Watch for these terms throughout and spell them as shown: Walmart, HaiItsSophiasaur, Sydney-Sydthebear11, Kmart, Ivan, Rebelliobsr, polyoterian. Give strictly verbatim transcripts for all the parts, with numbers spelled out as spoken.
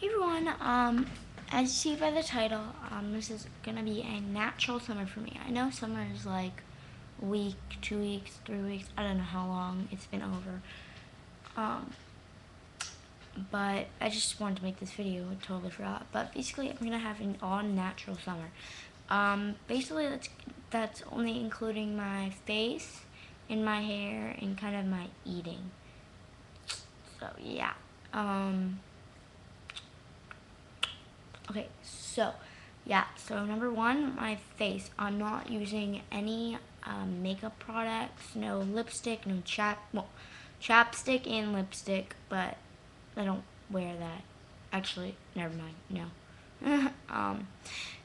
Hey everyone, um, as you see by the title, um, this is going to be a natural summer for me. I know summer is like a week, two weeks, three weeks, I don't know how long it's been over. Um, but I just wanted to make this video, I totally forgot. But basically I'm going to have an all natural summer. Um, basically that's, that's only including my face and my hair and kind of my eating. So yeah. Um... Okay, so, yeah, so number one, my face. I'm not using any um, makeup products, no lipstick, no chap, well, chapstick and lipstick, but I don't wear that. Actually, never mind, no. um,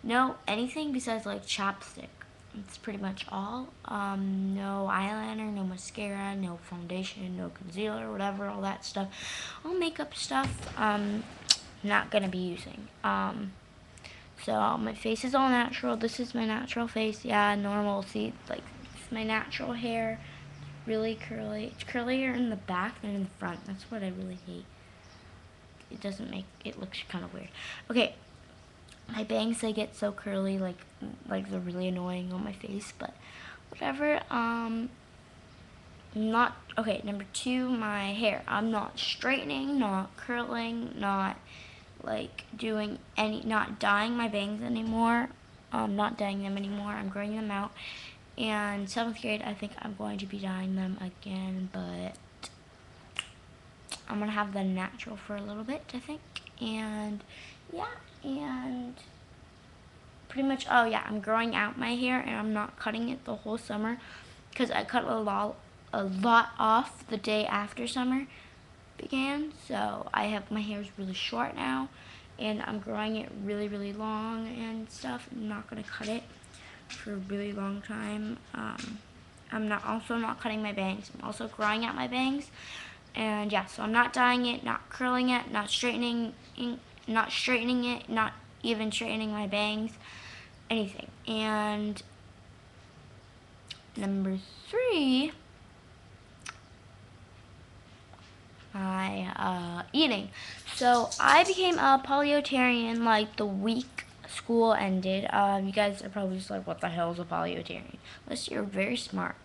no, anything besides, like, chapstick. That's pretty much all. Um, no eyeliner, no mascara, no foundation, no concealer, whatever, all that stuff. All makeup stuff. Um... not gonna be using um so my face is all natural. This is my natural face. Yeah, normal. See, like, it's my natural hair, really curly. It's curlier in the back than in the front. That's what I really hate. It doesn't make it looks kind of weird. Okay, my bangs, they get so curly, like like they're really annoying on my face, but whatever. um Not okay. Number two, my hair. I'm not straightening, not curling, not like doing any, not dyeing my bangs anymore. I'm not dyeing them anymore. I'm growing them out. And seventh grade, I think I'm going to be dyeing them again, but I'm gonna have them natural for a little bit, I think. And yeah, and pretty much. Oh yeah, I'm growing out my hair, and I'm not cutting it the whole summer because I cut a lot. a lot off the day after summer began, so I have my hair is really short now, and I'm growing it really really long and stuff. I'm not gonna cut it for a really long time. um, I'm not also not cutting my bangs. I'm also growing out my bangs, and yeah, so I'm not dyeing it, not curling it, not straightening not straightening it, not even straightening my bangs, anything. And number three, my uh, eating. So I became a polyoterian like the week school ended. Um, you guys are probably just like, what the hell is a polyoterian? Unless you're very smart.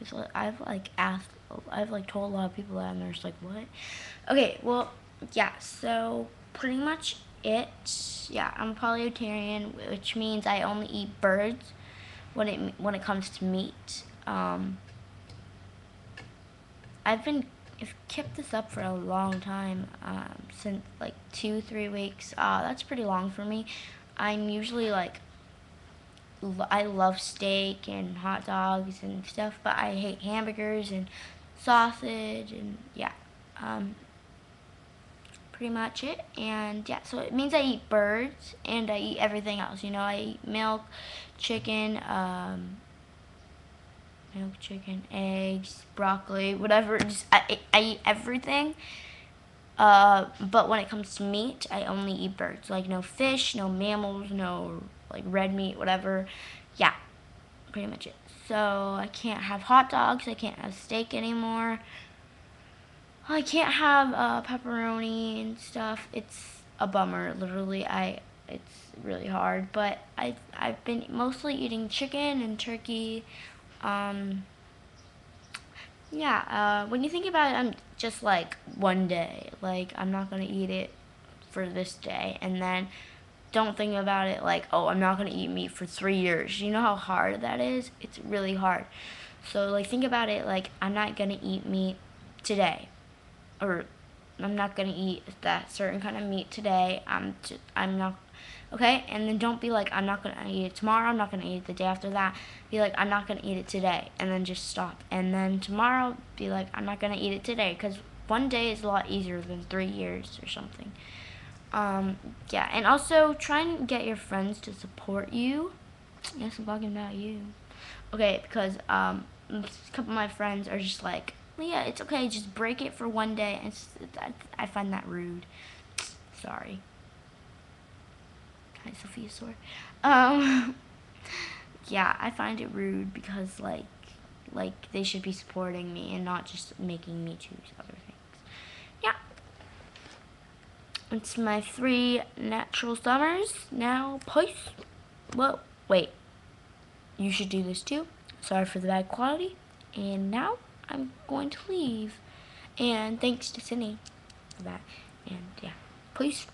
It's like, I've like asked, I've like told a lot of people that, and they're just like, what? Okay, well, yeah, so pretty much it. Yeah, I'm a polyoterian, which means I only eat birds when it, when it comes to meat. Um, I've been I've kept this up for a long time, um, since like two, three weeks. Uh, that's pretty long for me. I'm usually like, lo I love steak and hot dogs and stuff, but I hate hamburgers and sausage and yeah. Um, pretty much it. And yeah, so it means I eat birds and I eat everything else. You know, I eat milk, chicken, um... milk, chicken, eggs, broccoli, whatever. Just, I, I eat everything. Uh, but when it comes to meat, I only eat birds. Like, no fish, no mammals, no, like, red meat, whatever. Yeah, pretty much it. So, I can't have hot dogs. I can't have steak anymore. I can't have uh, pepperoni and stuff. It's a bummer, literally. I It's really hard. But I, I've been mostly eating chicken and turkey. Um, yeah, uh, when you think about it, I'm just like one day, like I'm not going to eat it for this day. And then don't think about it like, oh, I'm not going to eat meat for three years. You know how hard that is? It's really hard. So like, think about it like, I'm not going to eat meat today, or I'm not going to eat that certain kind of meat today. I'm, just, I'm not. Okay, and then don't be like, I'm not going to eat it tomorrow, I'm not going to eat it the day after that. Be like, I'm not going to eat it today, and then just stop. And then tomorrow, be like, I'm not going to eat it today, because one day is a lot easier than three years or something. Um, yeah, and also try and get your friends to support you. Yes, I'm talking about you. Okay, because um, a couple of my friends are just like, well, yeah, it's okay, just break it for one day. And it's, it's, I, I find that rude. Sorry. Sophia-HaiItsSophiasaur. Um, yeah, I find it rude because, like, like they should be supporting me and not just making me choose other things. Yeah. It's my three natural summers now, please. Whoa, wait. You should do this too. Sorry for the bad quality. And now I'm going to leave. And thanks to Sydney for that. And yeah, please.